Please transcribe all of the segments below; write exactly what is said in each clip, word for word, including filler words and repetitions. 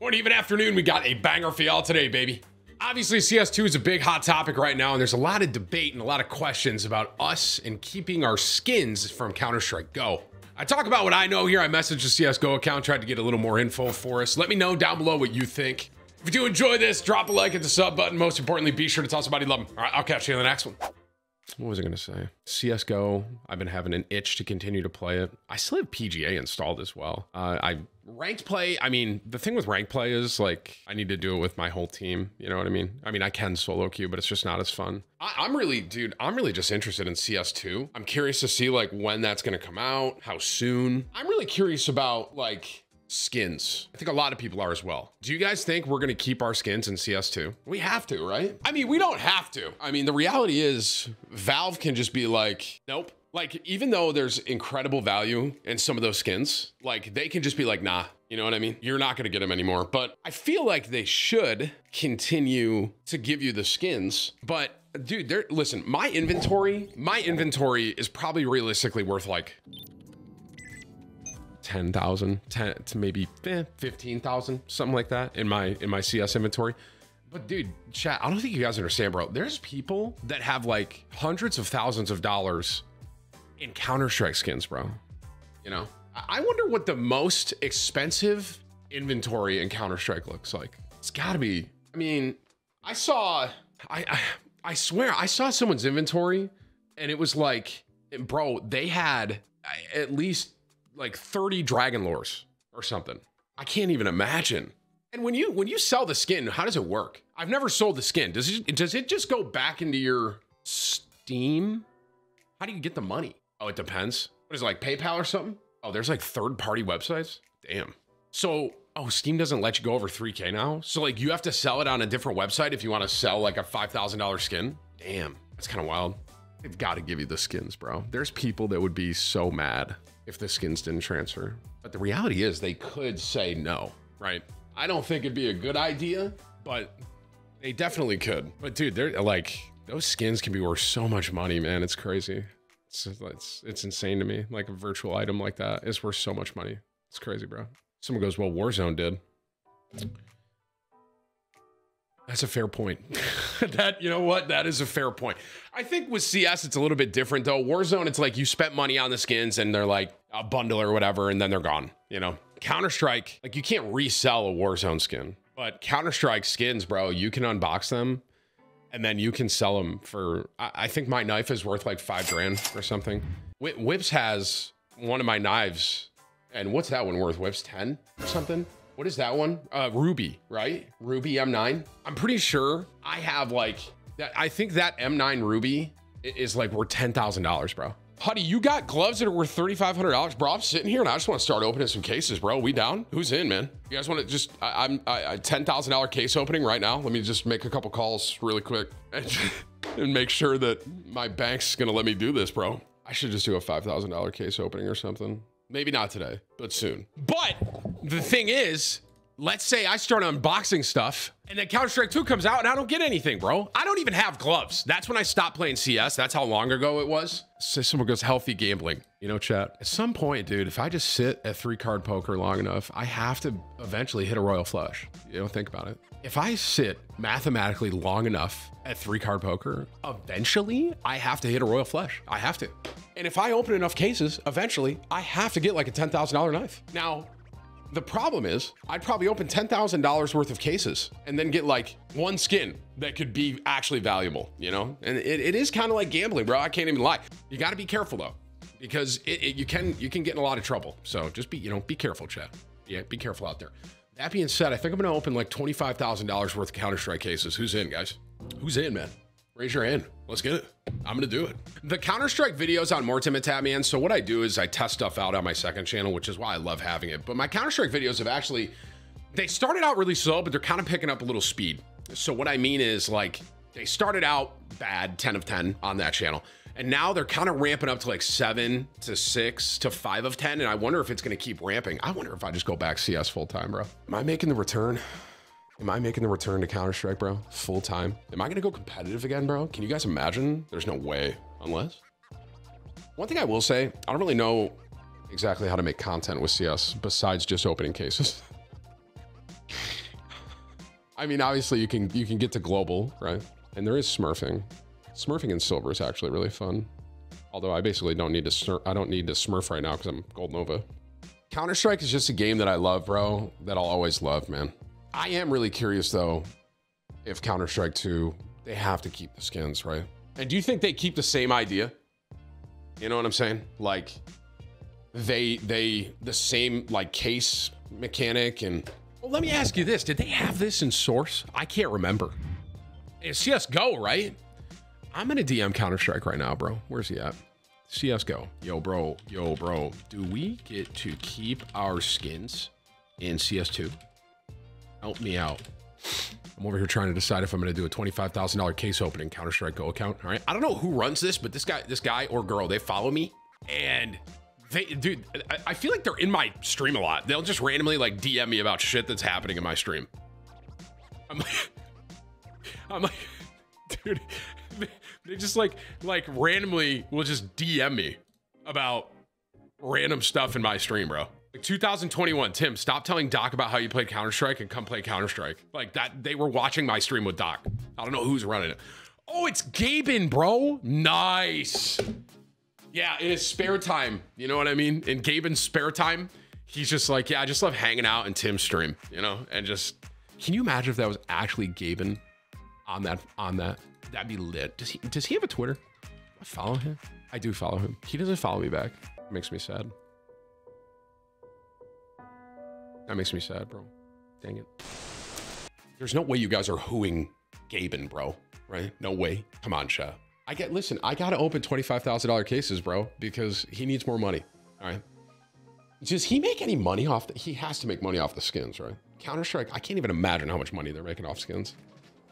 Morning, even afternoon, we got a banger for y'all today, baby. Obviously, C S two is a big hot topic right now, and there's a lot of debate and a lot of questions about us and keeping our skins from Counter-Strike Go. I talk about what I know here. I messaged the C S G O account, tried to get a little more info for us. Let me know down below what you think. If you do enjoy this, drop a like at the sub button. Most importantly, be sure to tell somebody you love them. All right, I'll catch you in the next one. What was I gonna say? C S G O, I've been having an itch to continue to play it. I still have P G A installed as well. Uh, I ranked play, I mean, the thing with ranked play is like, I need to do it with my whole team. You know what I mean? I mean, I can solo queue, but it's just not as fun. I, I'm really, dude, I'm really just interested in C S two. I'm curious to see like when that's gonna come out, how soon. I'm really curious about like, skins. I think a lot of people are as well. Do you guys think we're gonna keep our skins in C S two? We have to, right? I mean, we don't have to. I mean, the reality is Valve can just be like, nope. Like, even though there's incredible value in some of those skins, like they can just be like, nah, you know what I mean? You're not gonna get them anymore. But I feel like they should continue to give you the skins. But dude, there, listen, my inventory, my inventory is probably realistically worth like ten thousand, ten to maybe eh, fifteen thousand, something like that in my in my C S inventory. But dude, chat, I don't think you guys understand, bro. There's people that have like hundreds of thousands of dollars in Counter-Strike skins, bro. You know, I wonder what the most expensive inventory in Counter-Strike looks like. It's gotta be, I mean, I saw, I, I, I swear, I saw someone's inventory and it was like, bro, they had at least like thirty Dragon Lores or something. I can't even imagine. And when you when you sell the skin, how does it work? I've never sold the skin. Does it does it just go back into your Steam? How do you get the money? Oh, it depends. What is it, like PayPal or something? Oh, there's like third-party websites? Damn. So, oh, Steam doesn't let you go over three K now? So like you have to sell it on a different website if you want to sell like a five thousand dollar skin? Damn, that's kind of wild. They've got to give you the skins, bro. There's people that would be so mad if the skins didn't transfer. But the reality is they could say no, right? I don't think it'd be a good idea, but they definitely could. But dude, they're like, those skins can be worth so much money, man. It's crazy. It's, it's, it's insane to me. Like a virtual item like that is worth so much money. It's crazy, bro. Someone goes, well, Warzone did. That's a fair point. That, you know what? That is a fair point. I think with C S, it's a little bit different though. Warzone, it's like you spent money on the skins and they're like a bundle or whatever, and then they're gone, you know? Counter-Strike, like you can't resell a Warzone skin, but Counter-Strike skins, bro, you can unbox them and then you can sell them for, I, I think my knife is worth like five grand or something. Wh Whips has one of my knives, and what's that one worth? Whips ten or something? What is that one? Uh, Ruby, right? Ruby M nine. I'm pretty sure I have like that. I think that M nine Ruby is like worth ten thousand dollars, bro. Huddy, you got gloves that are worth thirty-five hundred dollars, bro. I'm sitting here and I just want to start opening some cases, bro. We down? Who's in, man? You guys want to just, I, I'm I, I, ten thousand dollar case opening right now. Let me just make a couple calls really quick and, and make sure that my bank's going to let me do this, bro. I should just do a five thousand dollar case opening or something. Maybe not today, but soon. But the thing is, let's say I start unboxing stuff and then Counter-Strike two comes out and I don't get anything, bro. I don't even have gloves. That's when I stopped playing C S. That's how long ago it was. So someone goes, healthy gambling. You know, chat, at some point, dude, if I just sit at three card poker long enough, I have to eventually hit a royal flush. You know, think about it. If I sit mathematically long enough at three card poker, eventually I have to hit a royal flush. I have to. And if I open enough cases, eventually I have to get like a ten thousand dollar knife. Now, the problem is I'd probably open ten thousand dollars worth of cases and then get like one skin that could be actually valuable, you know? And it, it is kind of like gambling, bro. I can't even lie. You got to be careful though, because it, it, you can you can get in a lot of trouble. So just be, you know, be careful, chat. Yeah, be careful out there. That being said, I think I'm going to open like twenty-five thousand dollars worth of Counter-Strike cases. Who's in, guys? Who's in, man? Raise your hand. Let's get it. I'm gonna do it. The Counter-Strike videos on MoreTimTheTatman. So what I do is I test stuff out on my second channel, which is why I love having it. But my Counter-Strike videos have actually, they started out really slow, but they're kind of picking up a little speed. So what I mean is like, they started out bad, ten of ten on that channel. And now they're kind of ramping up to like seven to six to five of ten. And I wonder if it's gonna keep ramping. I wonder if I just go back C S full time, bro. Am I making the return? Am I making the return to Counter-Strike, bro? Full time? Am I gonna go competitive again, bro? Can you guys imagine? There's no way, unless. One thing I will say, I don't really know exactly how to make content with C S besides just opening cases. I mean, obviously you can you can get to global, right? And there is smurfing. Smurfing in silver is actually really fun. Although I basically don't need to smurf, I don't need to smurf right now because I'm Gold Nova. Counter-Strike is just a game that I love, bro, that I'll always love, man. I am really curious though, if Counter-Strike two, they have to keep the skins, right? And do you think they keep the same idea? You know what I'm saying? Like they, they, the same like case mechanic and, well, let me ask you this. Did they have this in Source? I can't remember. It's C S G O, right? I'm going to D M Counter-Strike right now, bro. Where's he at? C S G O. Yo, bro. Yo, bro. Do we get to keep our skins in C S two? Help me out. I'm over here trying to decide if I'm going to do a twenty-five thousand dollar case opening Counter-Strike Go account. All right. I don't know who runs this, but this guy, this guy or girl, they follow me. And they, dude, I, I feel like they're in my stream a lot. They'll just randomly like D M me about shit that's happening in my stream. I'm like, I'm like, dude, they just like, like randomly will just D M me about random stuff in my stream, bro. Like two thousand twenty-one, Tim, stop telling Doc about how you played Counter-Strike and come play Counter-Strike. Like that, they were watching my stream with Doc. I don't know who's running it. Oh, it's Gaben, bro. Nice. Yeah, in his spare time. You know what I mean? In Gaben's spare time, he's just like, yeah, I just love hanging out in Tim's stream, you know? And just, can you imagine if that was actually Gaben on that, on that? That'd be lit. Does he, does he have a Twitter? Do I follow him? I do follow him. He doesn't follow me back. It makes me sad. That makes me sad, bro. Dang it. There's no way you guys are hooing Gaben, bro, right? No way. Come on, Sha. I get, listen, I got to open twenty-five thousand dollar cases, bro, because he needs more money. All right. Does he make any money off the, he has to make money off the skins, right? Counter-Strike, I can't even imagine how much money they're making off skins.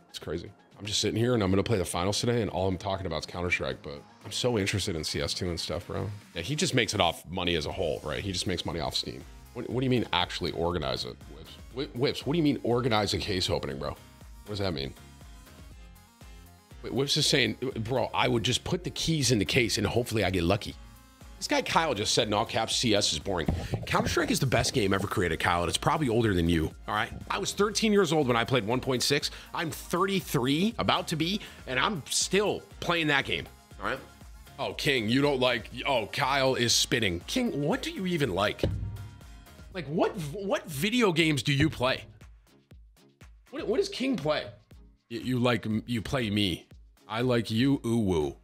It's crazy. I'm just sitting here and I'm going to play the finals today and all I'm talking about is Counter-Strike, but I'm so interested in C S two and stuff, bro. Yeah, he just makes it off money as a whole, right? He just makes money off Steam. What, what do you mean actually organize it? Whips. Whips, what do you mean organize a case opening, bro? What does that mean? Whips is saying, bro, I would just put the keys in the case and hopefully I get lucky. This guy Kyle just said in all caps, C S is boring. Counter-Strike is the best game ever created, Kyle, and it's probably older than you, all right? I was thirteen years old when I played one point six. I'm thirty-three, about to be, and I'm still playing that game, all right? Oh, King, you don't like, oh, Kyle is spinning. King, what do you even like? Like, what what video games do you play? What, what does King play? You, you like, you play me. I like you, ooh, woo.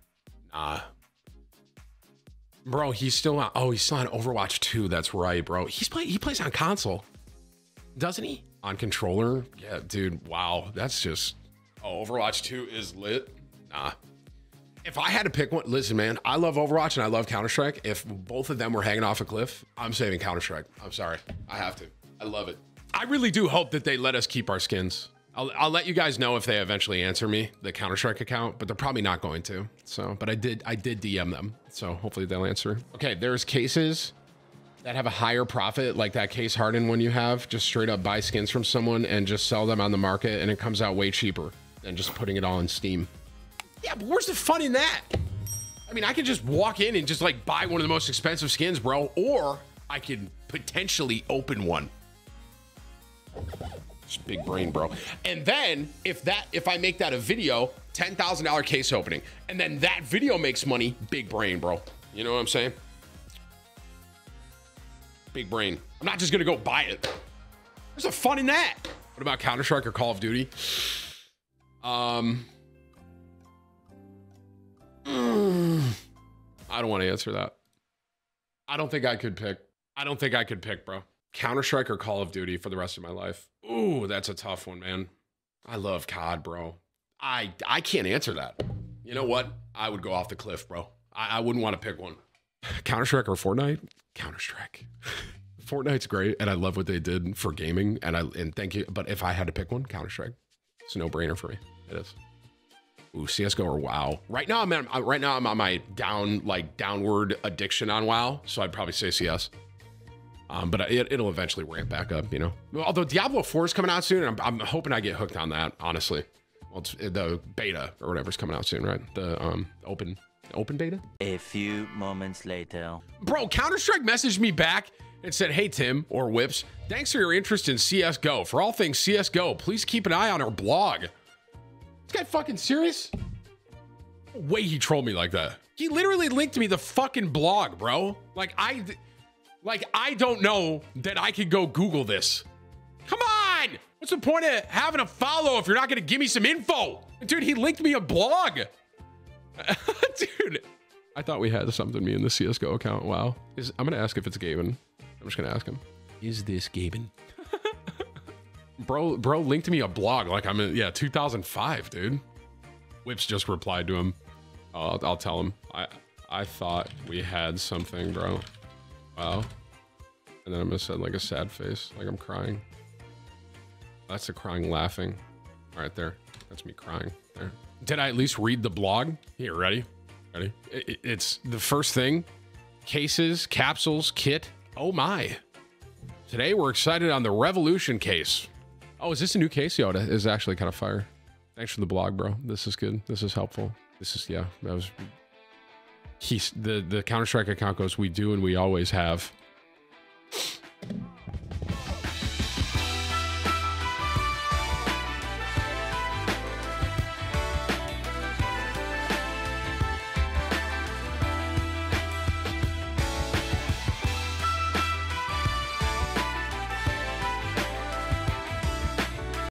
Nah. Bro, he's still on. Oh, he's still on Overwatch two. That's right, bro. He's play. He plays on console, doesn't he? On controller. Yeah, dude. Wow, that's just. Oh, Overwatch two is lit. Nah. If I had to pick one, listen, man. I love Overwatch and I love Counter-Strike. If both of them were hanging off a cliff, I'm saving Counter-Strike. I'm sorry. I have to. I love it. I really do hope that they let us keep our skins. I'll, I'll let you guys know if they eventually answer me, the Counter-Strike account, but they're probably not going to. So, but I did, I did D M them. So hopefully they'll answer. Okay. There's cases that have a higher profit, like that case Harden one you have, just straight up buy skins from someone and just sell them on the market. And it comes out way cheaper than just putting it all in Steam. Yeah, but where's the fun in that? I mean, I could just walk in and just like buy one of the most expensive skins, bro, or I could potentially open one. Big brain, bro. And then if that, if I make that a video, ten thousand dollar case opening, and then that video makes money, big brain, bro. You know what I'm saying? Big brain. I'm not just going to go buy it. There's a fun in that. What about Counter-Strike or Call of Duty? Um, I don't want to answer that. I don't think I could pick. I don't think I could pick, bro. Counter-Strike or Call of Duty for the rest of my life. Ooh, that's a tough one, man. I love C O D, bro. I I can't answer that. You know what? I would go off the cliff, bro. I, I wouldn't want to pick one. Counter-Strike or Fortnite? Counter-Strike. Fortnite's great, and I love what they did for gaming, and I and thank you. But if I had to pick one, Counter-Strike. It's a no-brainer for me. It is. Ooh, C S G O or WoW. Right now, I'm at, right now I'm on my down like downward addiction on WoW, so I'd probably say C S. Um, but it, it'll eventually ramp back up, you know, although Diablo four is coming out soon. And I'm, I'm hoping I get hooked on that, honestly. Well, it's the beta or whatever's coming out soon, right? The um, open open beta. A few moments later. Bro, Counter-Strike messaged me back and said, "Hey Tim," or Whips, "thanks for your interest in C S G O. For all things C S G O, please keep an eye on our blog." This guy fucking serious? No way he trolled me like that. He literally linked me the fucking blog, bro. Like I, like I don't know that I could go Google this. Come on! What's the point of having a follow if you're not gonna give me some info? Dude, he linked me a blog. Dude. I thought we had something, me and the C S G O account. Wow. Is, I'm going to ask if it's Gaben. I'm just going to ask him. Is this Gaben? bro, bro linked me a blog like I'm in, yeah, two thousand five, dude. Whips just replied to him. Oh, I'll, I'll tell him. I, I thought we had something, bro. Wow. And then I'm going to send like a sad face, like I'm crying. That's the crying laughing. All right, there. That's me crying there. Did I at least read the blog? Here, ready? Ready? It's the first thing. Cases, capsules, kit. Oh my. Today we're excited on the Revolution case. Oh, is this a new case? Yo, it is actually kind of fire. Thanks for the blog, bro. This is good. This is helpful. This is, yeah, that was... He's, the the Counter-Strike account goes, "We do and we always have."